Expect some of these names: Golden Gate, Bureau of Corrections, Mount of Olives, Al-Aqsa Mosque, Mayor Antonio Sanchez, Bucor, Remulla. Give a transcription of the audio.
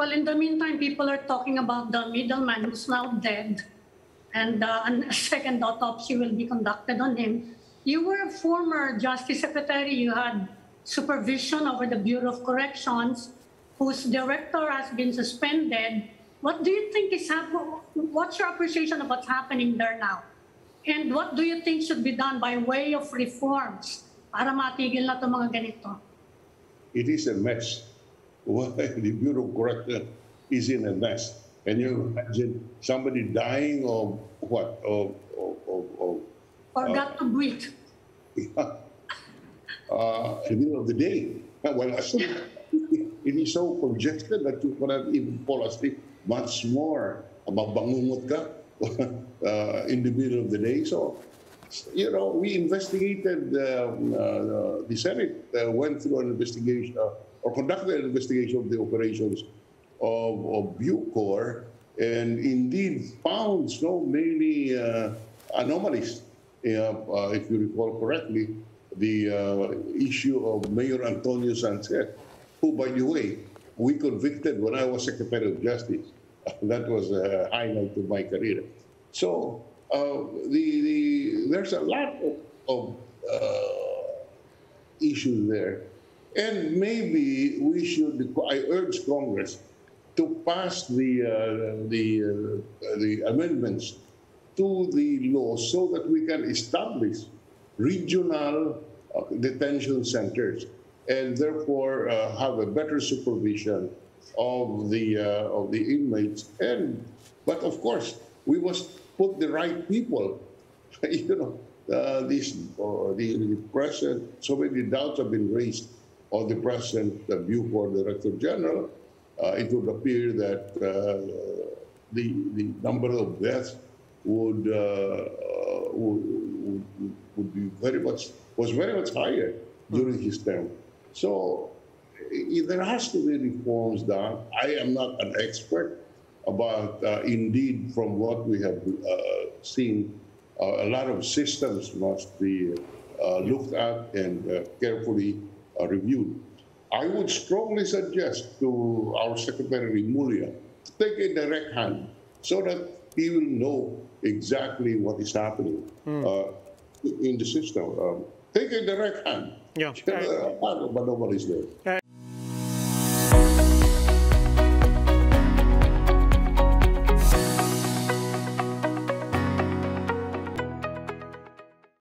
Well, in the meantime, people are talking about the middleman who's now dead, and a second autopsy will be conducted on him. You were a former Justice Secretary. You had supervision over the Bureau of Corrections, whose director has been suspended. What do you think is happening? What's your appreciation of what's happening there now? And what do you think should be done by way of reforms para matigil na itong mga ganito? It is a mess. Well, the Bureau of Corrections is in a mess. Can you imagine somebody dying of what? Forgot to breathe. Yeah. In the middle of the day. Well, asleep. It is so congested that you cannot even fall asleep much more. Mabangungot ka in the middle of the day. So, you know, we investigated, the Senate went through an investigation or conducted an investigation of the operations of Bucor, and indeed found so many anomalies. If you recall correctly, the issue of Mayor Antonio Sanchez, who, by the way, we convicted when I was Secretary of Justice. That was a highlight of my career. So there's a lot of issues there. And maybe we should, I urge Congress to pass the amendments to the law so that we can establish regional detention centers and therefore have a better supervision of the inmates. And but of course we must put the right people. You know, the present, so many doubts have been raised on the present Bucor Director General. It would appear that the number of deaths would be very much higher during his term. So there has to be reforms done. I am not an expert, but indeed, from what we have seen, a lot of systems must be looked at and carefully reviewed. I would strongly suggest to our Secretary Remulla to take a direct hand so that he will know exactly what is happening in the system. Take a direct hand. Yeah. Nobody is there.